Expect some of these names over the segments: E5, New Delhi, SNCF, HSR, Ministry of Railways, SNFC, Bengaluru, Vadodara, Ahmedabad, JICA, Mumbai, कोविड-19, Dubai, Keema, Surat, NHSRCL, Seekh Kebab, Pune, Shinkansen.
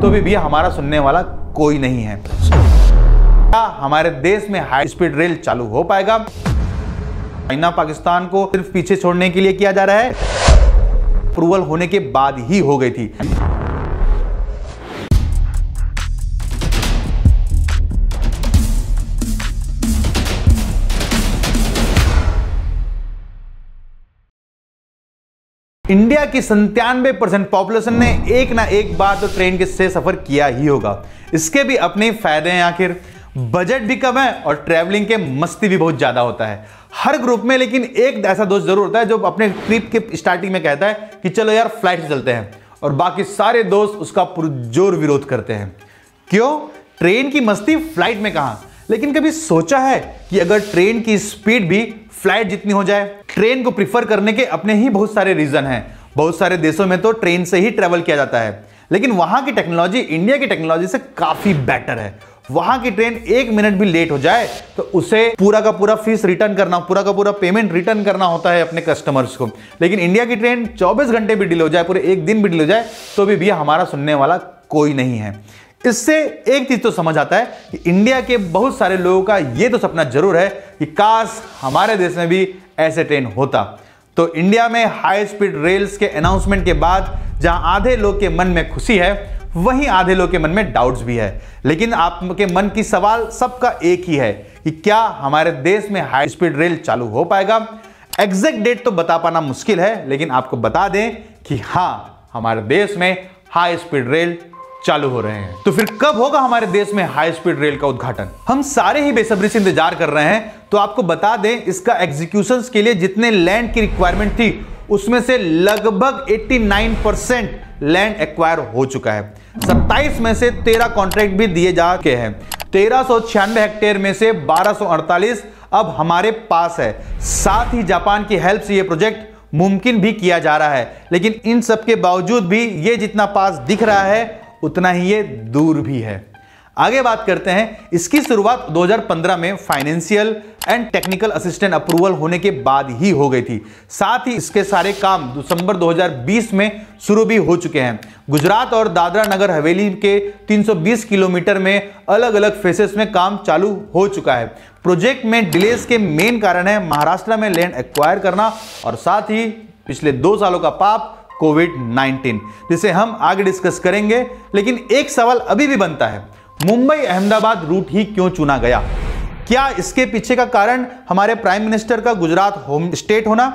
तो भी हमारा सुनने वाला कोई नहीं है। क्या हमारे देश में हाई स्पीड रेल चालू हो पाएगा? चाइना पाकिस्तान को सिर्फ पीछे छोड़ने के लिए किया जा रहा है, अप्रूवल होने के बाद ही हो गई थी। इंडिया की 97% पॉपुलेशन ने एक ना एक बार तो ट्रेन के से सफर किया ही होगा। इसके भी अपने फायदे हैं, आखिर बजट भी कम है और ट्रैवलिंग के मस्ती भी बहुत ज्यादा होता है हर ग्रुप में। लेकिन एक ऐसा दोस्त जरूर होता है जो अपने ट्रिप के स्टार्टिंग में कहता है कि चलो यार फ्लाइट से चलते हैं, और बाकी सारे दोस्त उसका पुरजोर विरोध करते हैं। क्यों? ट्रेन की मस्ती फ्लाइट में कहाँ? लेकिन कभी सोचा है कि अगर ट्रेन की स्पीड भी फ्लाइट जितनी हो जाए? ट्रेन को प्रिफर करने के अपने ही बहुत सारे रीजन हैं। बहुत सारे देशों में तो ट्रेन से ही ट्रेवल किया जाता है, लेकिन वहां की टेक्नोलॉजी इंडिया की टेक्नोलॉजी से काफी बेटर है। वहां की ट्रेन एक मिनट भी लेट हो जाए तो उसे पूरा का पूरा फीस रिटर्न करना, पूरा का पूरा पेमेंट रिटर्न करना होता है अपने कस्टमर्स को। लेकिन इंडिया की ट्रेन 24 घंटे भी डिले हो जाए, पूरे एक दिन भी डिले हो जाए, तो भी हमारा सुनने वाला कोई नहीं है। इससे एक चीज तो समझ आता है कि इंडिया के बहुत सारे लोगों का ये तो सपना जरूर है कि काश हमारे देश में भी ऐसे ट्रेन होता। तो इंडिया में हाई स्पीड रेल्स के अनाउंसमेंट के बाद जहां आधे लोग के मन में खुशी है, वहीं आधे लोग के मन में डाउट्स भी है। लेकिन आपके मन की सवाल सबका एक ही है कि क्या हमारे देश में हाई स्पीड रेल चालू हो पाएगा? एग्जैक्ट डेट तो बता पाना मुश्किल है, लेकिन आपको बता दें कि हाँ, हमारे देश में हाई स्पीड रेल चालू हो रहे हैं। तो फिर कब होगा हमारे देश में हाई स्पीड रेल का उद्घाटन? हम सारे ही बेसब्री से इंतजार कर रहे हैं। तो आपको बता दें, इसका एग्जीक्यूशंस के लिए जितने लैंड की रिक्वायरमेंट थी उसमें से लगभग 89% लैंड एक्वायर हो चुका है। 27 में से 13 कॉन्ट्रैक्ट भी दिए जा चुके हैं। 1396 हेक्टेयर में से 1248 अब हमारे पास है। साथ ही जापान की हेल्प से यह प्रोजेक्ट मुमकिन भी किया जा रहा है। लेकिन इन सब के बावजूद भी ये जितना पास दिख रहा है उतना ही ये दूर भी है। आगे बात करते हैं। इसकी शुरुआत 2015 में financial and technical assistant approval होने के बाद ही हो गई थी। साथ ही इसके सारे काम दिसंबर 2020 में शुरू भी हो चुके हैं। गुजरात और दादरा नगर हवेली के 320 किलोमीटर में अलग अलग फेसेस में काम चालू हो चुका है। प्रोजेक्ट में डिलेस के मेन कारण है महाराष्ट्र में लैंड एक्वायर करना और साथ ही पिछले 2 सालों का पाप कोविड-19, जिसे हम आगे डिस्कस करेंगे। लेकिन एक सवाल अभी भी बनता है, मुंबई अहमदाबाद रूट ही क्यों चुना गया? क्या इसके पीछे का कारण हमारे प्राइम मिनिस्टर का गुजरात होम स्टेट होना?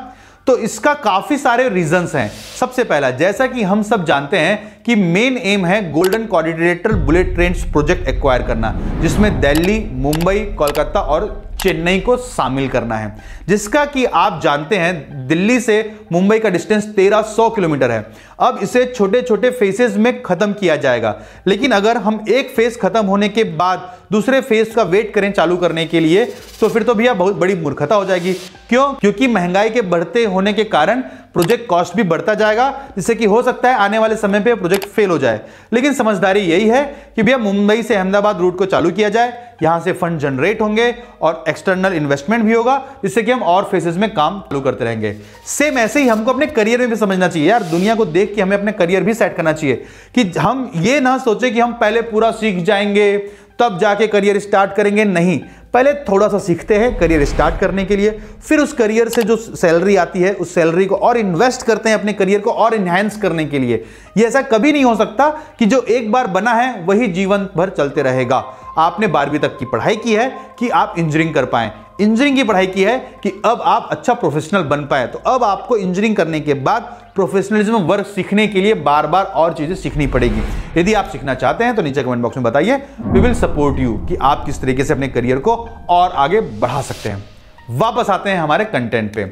तो इसका काफी सारे रीजंस हैं। सबसे पहला, जैसा कि हम सब जानते हैं कि मेन एम है golden quadrilateral bullet train project acquire करना, जिसमें दिल्ली, मुंबई, कोलकाता और चेन्नई को शामिल करना है। जिसका कि आप जानते हैं दिल्ली से मुंबई का डिस्टेंस 1300 किलोमीटर है। अब इसे छोटे छोटे फेसेस में खत्म किया जाएगा। लेकिन अगर हम एक फेज खत्म होने के बाद दूसरे फेज का वेट करें चालू करने के लिए, तो फिर तो भैया बहुत बड़ी मूर्खता हो जाएगी। क्यों? क्योंकि महंगाई के बढ़ते होने के कारण प्रोजेक्ट कॉस्ट भी बढ़ता जाएगा, जिससे कि हो सकता है आने वाले समय पे प्रोजेक्ट फेल हो जाए। लेकिन समझदारी यही है कि भैया मुंबई से अहमदाबाद रूट को चालू किया जाए, यहां से फंड जनरेट होंगे और एक्सटर्नल इन्वेस्टमेंट भी होगा, जिससे कि हम और फेसेस में काम चालू करते रहेंगे। सेम ऐसे ही हमको अपने करियर में भी समझना चाहिए यार, दुनिया को देख के हमें अपने करियर भी सेट करना चाहिए कि हम ये ना सोचे कि हम पहले पूरा सीख जाएंगे तब जाके करियर स्टार्ट करेंगे। नहीं, पहले थोड़ा सा सीखते हैं करियर स्टार्ट करने के लिए, फिर उस करियर से जो सैलरी आती है उस सैलरी को और इन्वेस्ट करते हैं अपने करियर को और इन्हेंस करने के लिए। ये ऐसा कभी नहीं हो सकता कि जो एक बार बना है वही जीवन भर चलते रहेगा। आपने 12वीं तक की पढ़ाई की है कि आप इंजीनियरिंग कर पाएं, इंजीनियरिंग की पढ़ाई की है कि अब आप अच्छा प्रोफेशनल बन पाए, तो अब आपको इंजीनियरिंग करने के बाद प्रोफेशनलिज्म वर्क सीखने के लिए बार बार और चीजें सीखनी पड़ेगी। यदि आप सीखना चाहते हैं तो नीचे कमेंट बॉक्स में बताइए, वी विल सपोर्ट यू कि आप किस तरीके से अपने करियर को और आगे बढ़ा सकते हैं। वापस आते हैं हमारे कंटेंट पे।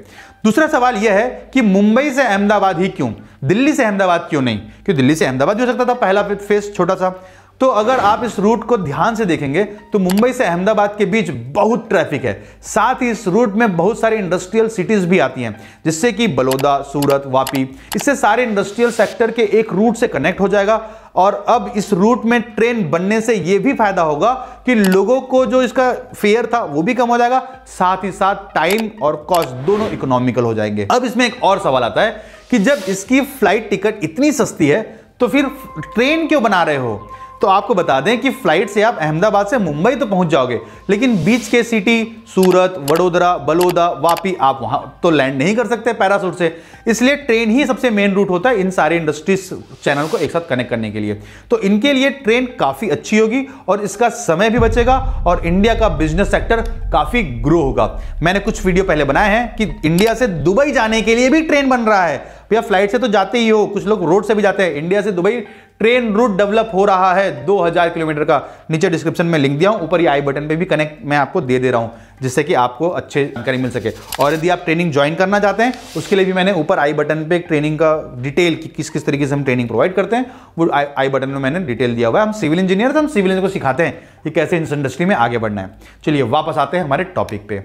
दूसरा सवाल यह है कि मुंबई से अहमदाबाद ही क्यों, दिल्ली से अहमदाबाद क्यों नहीं? क्यों दिल्ली से अहमदाबाद भी हो सकता था पहला फेज छोटा सा। तो अगर आप इस रूट को ध्यान से देखेंगे तो मुंबई से अहमदाबाद के बीच बहुत ट्रैफिक है। साथ ही इस रूट में बहुत सारी इंडस्ट्रियल सिटीज भी आती हैं, जिससे कि बलौदा, सूरत, वापी, इससे सारे इंडस्ट्रियल सेक्टर के एक रूट से कनेक्ट हो जाएगा। और अब इस रूट में ट्रेन बनने से यह भी फायदा होगा कि लोगों को जो इसका फेयर था वो भी कम हो जाएगा, साथ ही साथ टाइम और कॉस्ट दोनों इकोनॉमिकल हो जाएंगे। अब इसमें एक और सवाल आता है कि जब इसकी फ्लाइट टिकट इतनी सस्ती है तो फिर ट्रेन क्यों बना रहे हो? तो आपको बता दें कि फ्लाइट से आप अहमदाबाद से मुंबई तो पहुंच जाओगे, लेकिन बीच के सिटी सूरत, वडोदरा, बलौदा, वापी आप वहां तो लैंड नहीं कर सकते पैराशूट से, इसलिए ट्रेन ही सबसे मेन रूट होता है इन सारे इंडस्ट्रीज चैनल को एक साथ कनेक्ट करने के लिए। तो इनके लिए ट्रेन काफ़ी अच्छी होगी और इसका समय भी बचेगा और इंडिया का बिजनेस सेक्टर काफ़ी ग्रो होगा। मैंने कुछ वीडियो पहले बनाए हैं कि इंडिया से दुबई जाने के लिए भी ट्रेन बन रहा है। भैया फ्लाइट से तो जाते ही हो, कुछ लोग रोड से भी जाते हैं। इंडिया से दुबई ट्रेन रूट डेवलप हो रहा है 2000 किलोमीटर का। नीचे डिस्क्रिप्शन में लिंक दिया हूं, ऊपर ये आई बटन पे भी कनेक्ट मैं आपको दे रहा हूं जिससे कि आपको अच्छे जानकारी मिल सके। और यदि आप ट्रेनिंग ज्वाइन करना चाहते हैं उसके लिए भी मैंने ऊपर आई बटन पे ट्रेनिंग का डिटेल कि किस किस तरीके से हम ट्रेनिंग प्रोवाइड करते हैं वो आई बटन में मैंने डिटेल दिया हुआ है। हम सिविल इंजीनियर, हम सिविल को सिखाते हैं कि कैसे इस इंडस्ट्री में आगे बढ़ना है। चलिए वापस आते हैं हमारे टॉपिक पे।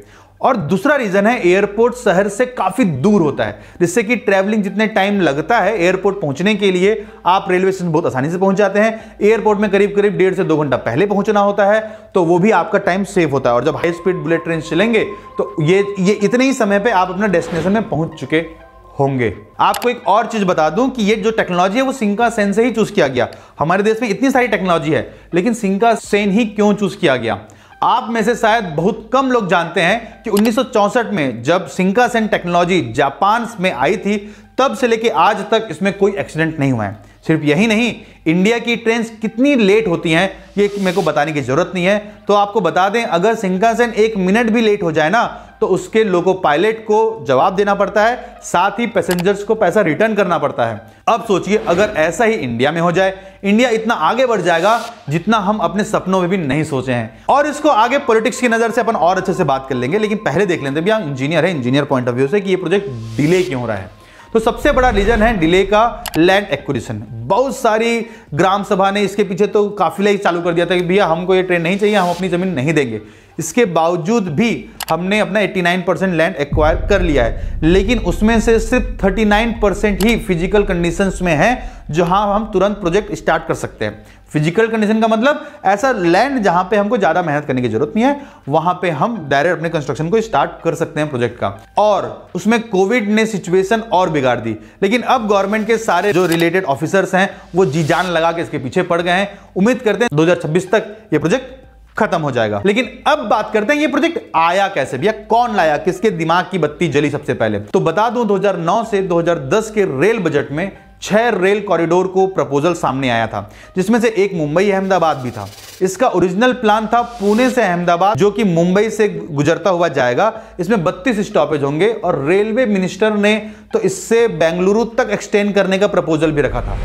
और दूसरा रीजन है एयरपोर्ट शहर से काफी दूर होता है, जिससे कि ट्रैवलिंग जितने टाइम लगता है एयरपोर्ट पहुंचने के लिए आप रेलवे स्टेशन बहुत आसानी से पहुंच जाते हैं। एयरपोर्ट में करीब करीब 1.5 से 2 घंटा पहले पहुंचना होता है, तो वो भी आपका टाइम सेव होता है। और जब हाई स्पीड बुलेट ट्रेन चलेंगे तो ये इतने ही समय पर आप अपना डेस्टिनेशन में पहुंच चुके होंगे। आपको एक और चीज बता दूं कि ये जो टेक्नोलॉजी है वो शिंकानसेन से ही चूज किया गया। हमारे देश में इतनी सारी टेक्नोलॉजी है लेकिन शिंकानसेन ही क्यों चूज किया गया? आप में से शायद बहुत कम लोग जानते हैं कि 1964 में जब शिंकानसेन टेक्नोलॉजी जापान में आई थी तब से लेके आज तक इसमें कोई एक्सीडेंट नहीं हुआ है। सिर्फ यही नहीं, इंडिया की ट्रेन कितनी लेट होती हैं ये मेरे को बताने की जरूरत नहीं है। तो आपको बता दें अगर शिंकानसेन 1 मिनट भी लेट हो जाए ना तो उसके लोको पायलट को जवाब देना पड़ता है, साथ ही पैसेंजर्स को पैसा रिटर्न करना पड़ता है। अब सोचिए अगर ऐसा ही इंडिया में हो जाए, इंडिया इतना आगे बढ़ जाएगा जितना हम अपने सपनों में भी नहीं सोचे हैं। और इसको आगे पॉलिटिक्स की नजर से अपन और अच्छे से बात कर लेंगे, लेकिन पहले देख लेते हैं भैया इंजीनियर है, इंजीनियर पॉइंट ऑफ व्यू से कि ये प्रोजेक्ट डिले क्यों हो रहा है। तो सबसे बड़ा रीजन है डिले का लैंड एक्विजिशन। बहुत सारी ग्राम सभा ने इसके पीछे तो काफिला ही चालू कर दिया था कि भैया हमको ये ट्रेन नहीं चाहिए, हम अपनी जमीन नहीं देंगे। इसके बावजूद भी हमने अपना 89% लैंड एक्वायर कर लिया है, लेकिन उसमें से सिर्फ 39% ही फिजिकल कंडीशंस में है जहां हम तुरंत प्रोजेक्ट स्टार्ट कर सकते हैं। फिजिकल कंडीशन का मतलब ऐसा लैंड जहां पे हमको ज़्यादा मेहनत करने की जरूरत नहीं है, वहां पे हम डायरेक्ट अपने कंस्ट्रक्शन को स्टार्ट कर सकते हैं प्रोजेक्ट का। और उसमें कोविड ने सिचुएशन और बिगाड़ दी, लेकिन अब गवर्नमेंट के सारे जो रिलेटेड ऑफिसर्स हैं वो जी जान लगा के इसके पीछे पड़ गए हैं। उम्मीद करते हैं 2026 तक ये प्रोजेक्ट खत्म हो जाएगा। लेकिन अब बात करते हैं ये प्रोजेक्ट आया कैसे भैया, कौन लाया, किसके दिमाग की बत्ती जली सबसे पहले? तो बता दूं 2009 से 2010 के रेल बजट में 6 रेल कॉरिडोर को प्रपोजल सामने आया था, जिसमें से एक मुंबई अहमदाबाद भी था। इसका ओरिजिनल प्लान था पुणे से अहमदाबाद जो कि मुंबई से गुजरता हुआ जाएगा। इसमें 32 स्टॉपेज होंगे और रेलवे मिनिस्टर ने तो इससे बेंगलुरु तक एक्सटेंड करने का प्रपोजल भी रखा था।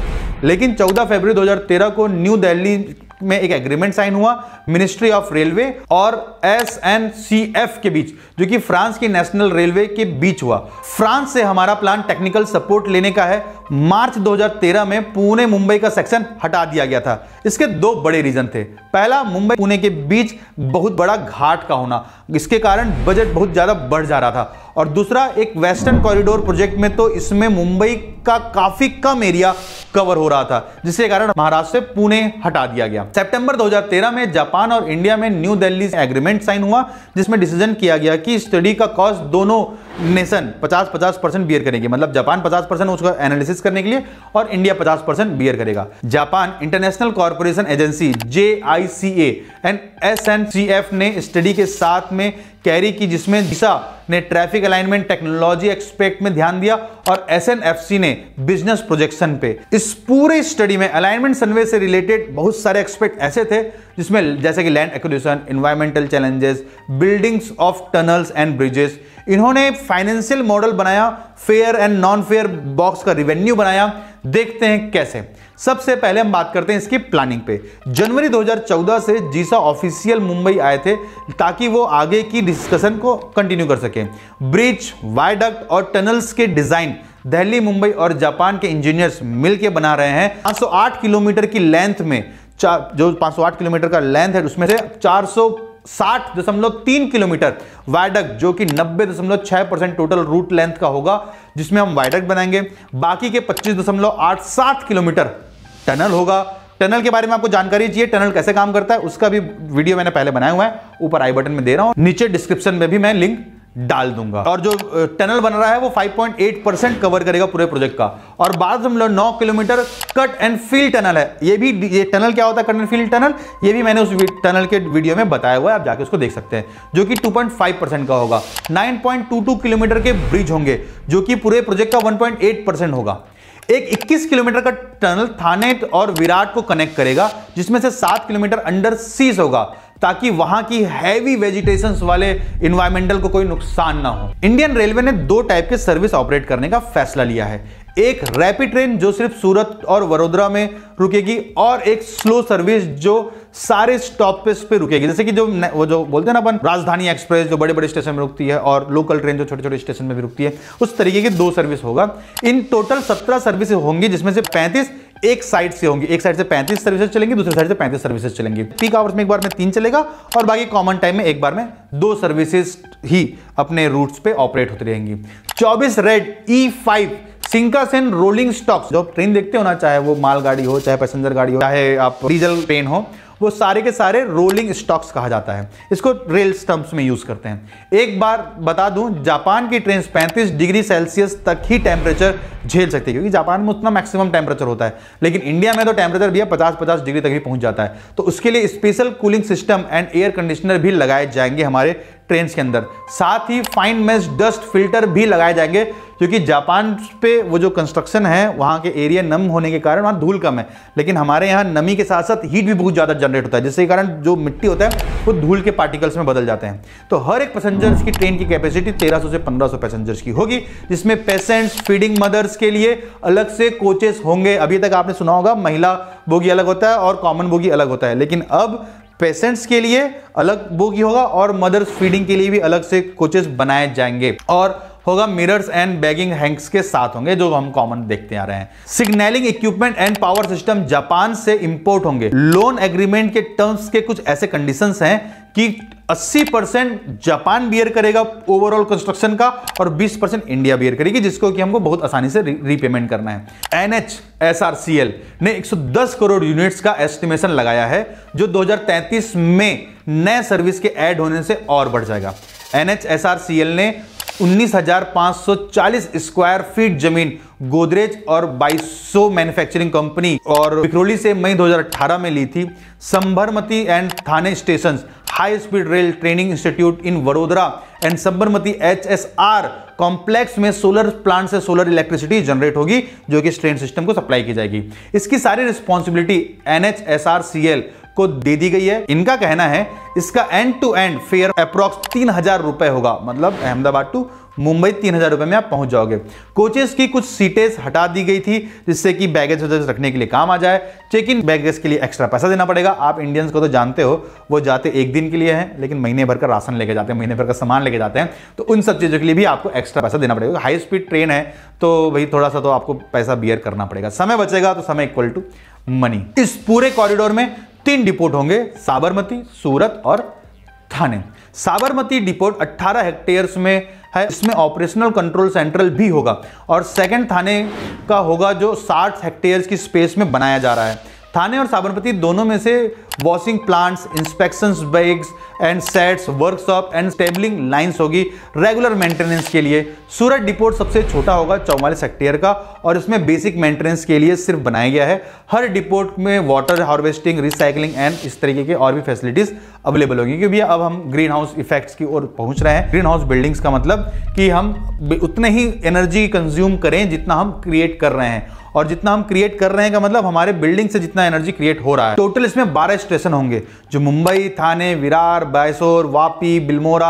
लेकिन 14 फरवरी 2013 को न्यू दिल्ली में एक एग्रीमेंट साइन हुआ मिनिस्ट्री ऑफ रेलवे और SNCF के बीच, जो कि फ्रांस की नेशनल रेलवे के बीच हुआ। फ्रांस से हमारा प्लान टेक्निकल सपोर्ट लेने का है। मार्च 2013 में पुणे मुंबई का सेक्शन हटा दिया गया था। इसके 2 बड़े रीजन थे। पहला, मुंबई पुणे के बीच बहुत बड़ा घाट का होना, इसके कारण बजट बहुत ज्यादा बढ़ जा रहा था। और दूसरा, एक वेस्टर्न कॉरिडोर प्रोजेक्ट में तो इसमें मुंबई का काफी कम एरिया कवर हो रहा था, जिसके कारण महाराष्ट्र से पुणे हटा दिया गया। सितंबर 2013 में जापान और इंडिया में न्यू दिल्ली एग्रीमेंट साइन हुआ, जिसमें डिसीजन किया गया कि स्टडी का कॉस्ट दोनों नेशन 50-50% बियर करेंगे। मतलब जापान 50% उसका एनालिसिस करने के लिए और इंडिया 50% बियर करेगा। Japan international corporation agency JICA and SNCF ने स्टडी के साथ में कैरी की, जिसमें दिशा ने ट्रैफिक अलाइनमेंट टेक्नोलॉजी एक्सपेक्ट में ध्यान दिया और SNFC ने बिजनेस प्रोजेक्शन पे। इस पूरे स्टडी में अलाइनमेंट सर्वे से रिलेटेड बहुत सारे एक्सपेक्ट ऐसे थे जिसमें जैसे कि land acquisition, environmental challenges, buildings of tunnels and bridges. इन्होंने फाइनेंशियल मॉडल बनाया, fare and non fare box का रिवेन्यू बनाया। देखते हैं कैसे। सबसे पहले हम बात करते हैं इसकी प्लानिंग पे। जनवरी 2014 से जीसा ऑफिशियल मुंबई आए थे ताकि वो आगे की डिस्कशन को कंटिन्यू कर सकें। ब्रिज, वायडक्ट और टनल्स के डिजाइन दिल्ली, मुंबई और जापान के इंजीनियर्स मिलकर बना रहे हैं। 508 किलोमीटर की लेंथ में जो 508 किलोमीटर का लेंथ है उसमें से 460.3 किलोमीटर वायडक्ट, जो कि 90.6% टोटल रूट लेंथ का होगा, जिसमें हम वायडक्ट बनाएंगे। बाकी के 25.87 किलोमीटर टनल होगा। टनल के बारे में आपको जानकारी चाहिए, टनल कैसे काम करता है, उसका भी वीडियो मैंने पहले बनाया हुआ है, ऊपर आई बटन में दे रहा हूं। नीचे डिस्क्रिप्शन में भी मैं लिंक डाल दूंगा। और जो टनल बन रहा है वो 5.8% कवर करेगा पूरे प्रोजेक्ट का। और 12.9 kilometre cut and fill tunnel है। ये टनल क्या होता है, कट एंड फील टनल, ये भी मैंने उस टनल के वीडियो में बताया हुआ है, आप जाके उसको देख सकते हैं, जो कि 2.5% का होगा। 9.22 किलोमीटर के ब्रिज होंगे जो कि पूरे प्रोजेक्ट का 1.8% होगा। एक 21 किलोमीटर का टनल थाने और विराट को कनेक्ट करेगा, जिसमें से 7 किलोमीटर अंडर सीज होगा ताकि वहां की हैवी वेजिटेशंस वाले इन्वायरमेंटल को कोई नुकसान ना हो। इंडियन रेलवे ने 2 टाइप के सर्विस ऑपरेट करने का फैसला लिया है, एक रैपिड ट्रेन जो सिर्फ सूरत और वडोदरा में रुकेगी, और एक स्लो सर्विस जो सारे स्टॉपेज पे रुकेगी, जैसे कि जो बोलते हैं ना अपन राजधानी एक्सप्रेस जो बड़े बड़े स्टेशन में रुकती है, और लोकल ट्रेन जो छोटे छोटे स्टेशन में भी रुकती है, उस तरीके की 2 सर्विस होगा। इन टोटल 17 सर्विस होंगी, जिसमें से 35 एक साइड से होंगी। एक साइड से 35 सर्विसेज चलेंगी, दूसरी साइड से 35 सर्विसेज चलेंगी। पीक आवर्स में एक बार में 3 चलेगा और बाकी कॉमन टाइम में एक बार में 2 सर्विसेज ही अपने रूट्स पे ऑपरेट होती रहेंगी। 24 red E5 Shinkansen rolling stocks, जो आप ट्रेन देखते हो ना, चाहे वो मालगाड़ी हो, चाहे पैसेंजर गाड़ी हो, चाहे आप डीजल ट्रेन हो, वो सारे के सारे रोलिंग स्टॉक्स कहा जाता है, इसको रेल स्टम्प्स में यूज करते हैं। एक बार बता दूं, जापान की ट्रेन 35 डिग्री सेल्सियस तक ही टेम्परेचर झेल सकती है, क्योंकि जापान में उतना मैक्सिमम टेम्परेचर होता है, लेकिन इंडिया में तो टेम्परेचर भी 50-50 डिग्री तक भी पहुंच जाता है। तो उसके लिए special cooling system and air conditioner भी लगाए जाएंगे हमारे ट्रेन के अंदर, साथ ही फाइन मेश डस्ट फिल्टर भी लगाए जाएंगे, क्योंकि जापान पे वो जो कंस्ट्रक्शन है, वहाँ के एरिया नम होने के कारण वहाँ धूल कम है, लेकिन हमारे यहाँ नमी के साथ साथ हीट भी बहुत ज़्यादा जनरेट होता है, जिसके कारण जो मिट्टी होता है वो धूल के पार्टिकल्स में बदल जाते हैं। तो हर एक पैसेंजर्स की ट्रेन की कैपेसिटी 1300 से 1500 पैसेंजर्स की होगी, जिसमें पेशेंट्स, फीडिंग मदर्स के लिए अलग से कोचेस होंगे। अभी तक आपने सुना होगा महिला बोगी अलग होता है और कॉमन बोगी अलग होता है, लेकिन अब पेशेंट्स के लिए अलग बोगी होगा और मदर्स फीडिंग के लिए भी अलग से कोचेस बनाए जाएंगे, और होगा मिरर्स एंड बैगिंग हैंक्स के साथ होंगे, जो हम कॉमन देखते आ रहे हैं। Signalling equipment and power system Japan से इंपोर्ट होंगे। लोन एग्रीमेंट के टर्म्स के कुछ ऐसे कंडीशंस हैं कि 80% जापान बियर करेगा ओवरऑल कंस्ट्रक्शन का, और 20% इंडिया बियर करेगी, जिसको कि हमको बहुत आसानी से रीपेमेंट करना है। NHSRCL ने 110 करोड़ यूनिट्स का एस्टिमेशन लगाया है, जो 2033 में नए सर्विस के ऐड होने से और बढ़ जाएगा। NHSRCL ने 19,540 स्क्वायर फीट जमीन गोदरेज और 2200 मैन्युफैक्चरिंग कंपनी और विक्रोली से मई 2018 में ली थी। Sabarmati and Thane stations high speed rail training institute in Vadodara and Sabarmati HSR complex में सोलर प्लांट से सोलर इलेक्ट्रिसिटी जनरेट होगी, जो कि इस ट्रेन सिस्टम को सप्लाई की जाएगी। इसकी सारी रिस्पॉन्सिबिलिटी NHSRCL को दे दी गई है। इनका कहना है इसका end to end fare approx 3,000 रुपए होगा, मतलब अहमदाबाद टू मुंबई 3,000 रुपए में आप पहुंच जाओगे। कोचेस की कुछ सीटें हटा दी गई थी, जिससे कि बैगेज रखने के लिए काम आ जाए। चेक इन बैगेज के लिए एक्स्ट्रा पैसा देना पड़ेगा। आप इंडियंस को तो जानते हो, वो जाते एक दिन के लिए हैं, लेकिन महीने भर का राशन लेके जाते हैं, महीने भर का सामान लेके जाते हैं, तो उन सब चीज़ों के लिए भी आपको एक्स्ट्रा पैसा देना पड़ेगा। हाई स्पीड ट्रेन है तो भाई थोड़ा सा तो आपको पैसा बियर करना पड़ेगा। समय बचेगा तो समय इक्वल टू मनी। इस पूरे कॉरिडोर में 3 डिपोट होंगे, साबरमती, सूरत और थाने। साबरमती डिपोट 18 हेक्टेयर्स में है, इसमें ऑपरेशनल कंट्रोल सेंट्रल भी होगा, और सेकंड थाने का होगा जो 60 हेक्टेयर्स की स्पेस में बनाया जा रहा है। थाने और साबरमती दोनों में से washing plants, inspections bags and sets, workshop and stabling lines होगी रेगुलर मेंटेनेंस के लिए। सूरत डिपोट सबसे छोटा होगा, 44 हेक्टेयर का, और इसमें बेसिक मेंटेनेंस के लिए सिर्फ बनाया गया है। हर डिपोट में वाटर हार्वेस्टिंग, रिसाइकलिंग एंड इस तरीके के और भी फैसिलिटीज अवेलेबल होंगी, क्योंकि अब हम ग्रीन हाउस इफेक्ट्स की ओर पहुंच रहे हैं। ग्रीन हाउस बिल्डिंग्स का मतलब कि हम उतने ही एनर्जी कंज्यूम करें जितना हम क्रिएट कर रहे हैं, और जितना हम क्रिएट कर रहे हैं का मतलब हमारे बिल्डिंग से जितना एनर्जी क्रिएट हो रहा है। टोटल इसमें 12 स्टेशन होंगे, जो मुंबई, थाने, विरार, बायसोर, वापी, बिल्मोरा,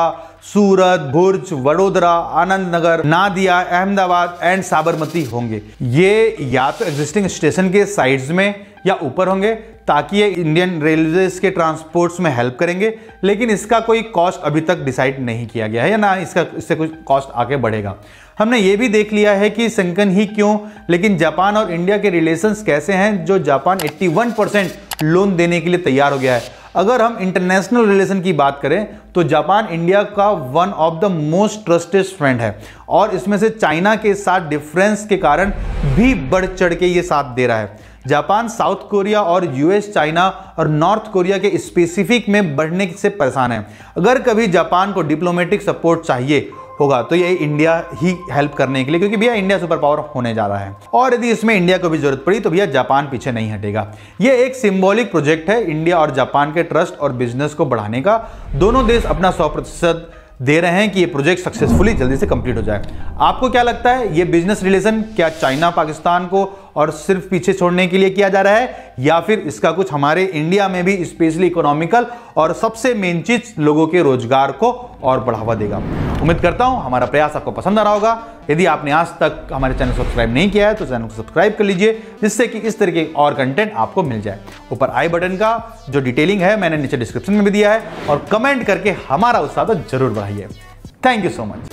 सूरत, भुर्ज, वडोदरा, आनंद नगर, नादिया, अहमदाबाद एंड साबरमती होंगे। ये या तो एग्जिस्टिंग स्टेशन के साइड्स में या ऊपर होंगे, ताकि ये इंडियन रेलवेज के ट्रांसपोर्ट्स में हेल्प करेंगे, लेकिन इसका कोई कॉस्ट अभी तक डिसाइड नहीं किया गया है, या ना इससे कुछ कॉस्ट आगे बढ़ेगा। हमने ये भी देख लिया है कि संकन ही क्यों, लेकिन जापान और इंडिया के रिलेशंस कैसे हैं, जो जापान 81% लोन देने के लिए तैयार हो गया है। अगर हम इंटरनेशनल रिलेशन की बात करें तो जापान इंडिया का 1 of the most trusted friend है, और इसमें से चाइना के साथ डिफरेंस के कारण भी बढ़ चढ़ के ये साथ दे रहा है। जापान, साउथ कोरिया और यूएस, चाइना और नॉर्थ कोरिया के स्पेसिफिक में बढ़ने से परेशान है। अगर कभी जापान को डिप्लोमेटिक सपोर्ट चाहिए होगा तो ये इंडिया ही हेल्प करने के लिए, क्योंकि भैया इंडिया सुपर पावर होने जा रहा है और यदि इसमें इंडिया को भी जरूरत पड़ी तो भैया जापान पीछे नहीं हटेगा। ये एक सिंबॉलिक प्रोजेक्ट है इंडिया और जापान के ट्रस्ट और बिजनेस को बढ़ाने का। दोनों देश अपना 100% दे रहे हैं कि ये प्रोजेक्ट सक्सेसफुली जल्दी से कंप्लीट हो जाए। आपको क्या लगता है, ये बिजनेस रिलेशन क्या चाइना पाकिस्तान को और सिर्फ पीछे छोड़ने के लिए किया जा रहा है, या फिर इसका कुछ हमारे इंडिया में भी स्पेशली इकोनॉमिकल और सबसे मेन चीज लोगों के रोजगार को और बढ़ावा देगा? उम्मीद करता हूं हमारा प्रयास आपको पसंद आ रहा होगा। यदि आपने आज तक हमारे चैनल सब्सक्राइब नहीं किया है तो चैनल को सब्सक्राइब कर लीजिए, जिससे कि इस तरीके और कंटेंट आपको मिल जाए। ऊपर आई बटन का जो डिटेलिंग है मैंने नीचे डिस्क्रिप्शन में भी दिया है, और कमेंट करके हमारा उत्साह तो जरूर बढ़ाइए। Thank you so much.